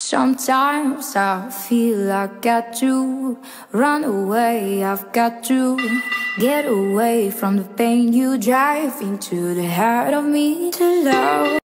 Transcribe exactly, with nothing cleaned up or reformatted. Sometimes I feel like I got to run away, I've got to get away from the pain you drive into the heart of me to love.